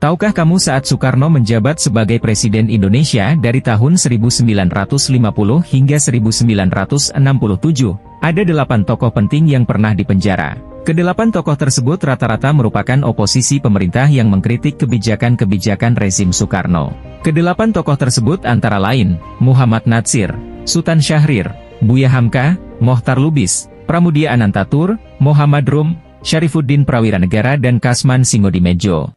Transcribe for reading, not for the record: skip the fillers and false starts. Tahukah kamu saat Soekarno menjabat sebagai Presiden Indonesia dari tahun 1950 hingga 1967, ada 8 tokoh penting yang pernah dipenjara. Kedelapan tokoh tersebut rata-rata merupakan oposisi pemerintah yang mengkritik kebijakan-kebijakan rezim Soekarno. Kedelapan tokoh tersebut antara lain, Muhammad Natsir, Sultan Syahrir, Buya Hamka, Mohtar Lubis, Pramudia Anantatur, Muhammad Rum, Syarifuddin Prawiranegara dan Kasman Singodimejo.